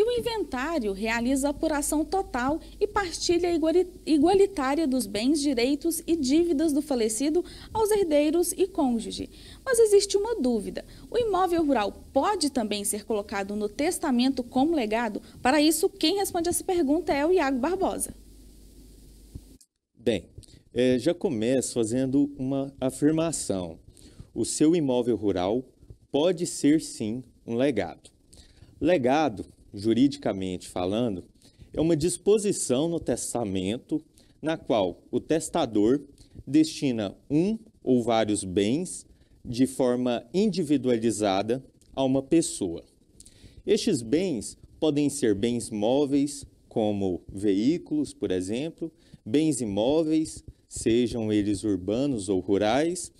E o inventário realiza a apuração total e partilha igualitária dos bens, direitos e dívidas do falecido aos herdeiros e cônjuge. Mas existe uma dúvida. O imóvel rural pode também ser colocado no testamento como legado? Para isso, quem responde essa pergunta é o Iago Barboza. Bem, já começo fazendo uma afirmação. O seu imóvel rural pode ser, sim, um legado. Legado, juridicamente falando, é uma disposição no testamento na qual o testador destina um ou vários bens de forma individualizada a uma pessoa. Estes bens podem ser bens móveis, como veículos, por exemplo, bens imóveis, sejam eles urbanos ou rurais,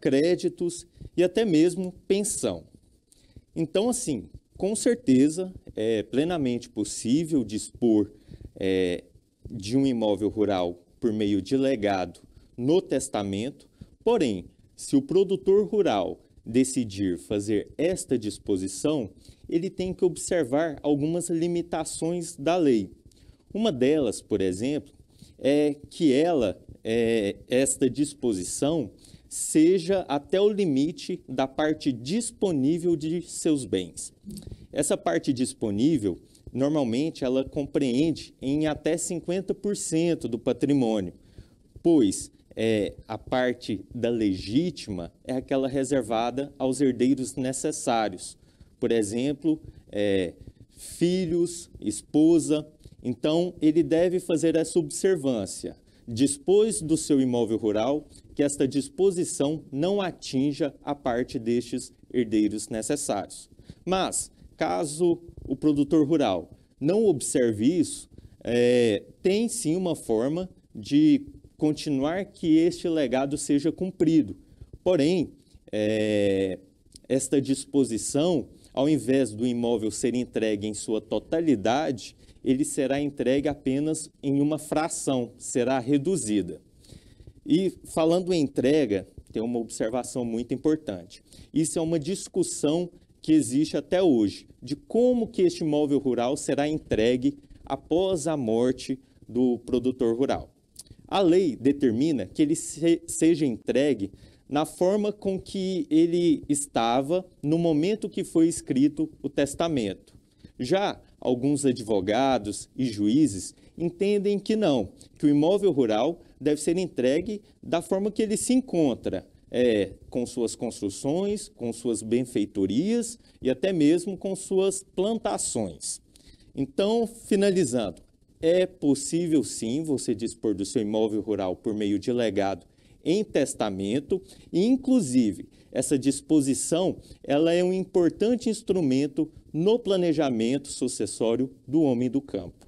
créditos e até mesmo pensão. Então, assim, com certeza é plenamente possível dispor de um imóvel rural por meio de legado no testamento, porém, se o produtor rural decidir fazer esta disposição, ele tem que observar algumas limitações da lei. Uma delas, por exemplo, é que esta disposição seja até o limite da parte disponível de seus bens. Essa parte disponível, normalmente, ela compreende em até 50% do patrimônio, pois a parte da legítima é aquela reservada aos herdeiros necessários, por exemplo, filhos, esposa. Então, ele deve fazer essa observância, dispôs do seu imóvel rural, que esta disposição não atinja a parte destes herdeiros necessários. Mas, caso o produtor rural não observe isso, tem sim uma forma de continuar que este legado seja cumprido. Porém, esta disposição, ao invés do imóvel ser entregue em sua totalidade, ele será entregue apenas em uma fração, será reduzida. E falando em entrega, tem uma observação muito importante. Isso é uma discussão que existe até hoje, de como que este imóvel rural será entregue após a morte do produtor rural. A lei determina que ele seja entregue na forma com que ele estava no momento que foi escrito o testamento. Já alguns advogados e juízes entendem que não, que o imóvel rural deve ser entregue da forma que ele se encontra, com suas construções, com suas benfeitorias e até mesmo com suas plantações. Então, finalizando, é possível sim você dispor do seu imóvel rural por meio de legado em testamento e, inclusive, essa disposição ela é um importante instrumento no planejamento sucessório do homem do campo.